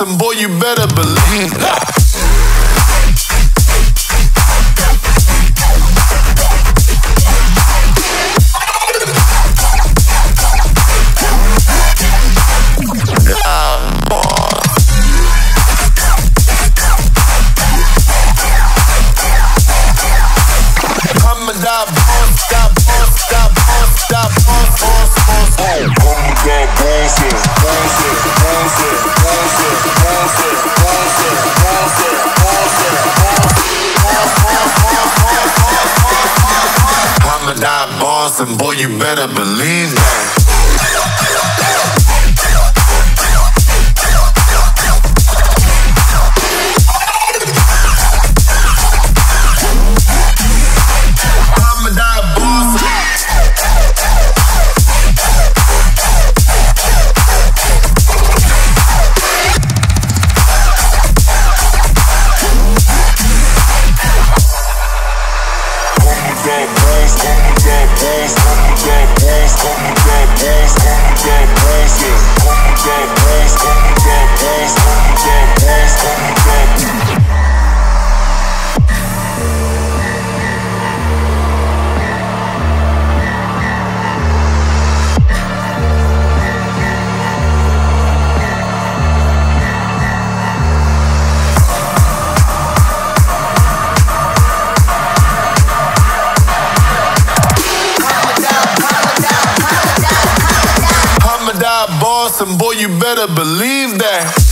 nothing, boy, you better believe. And boy, you better believe that. Boss, and boy, you better believe that.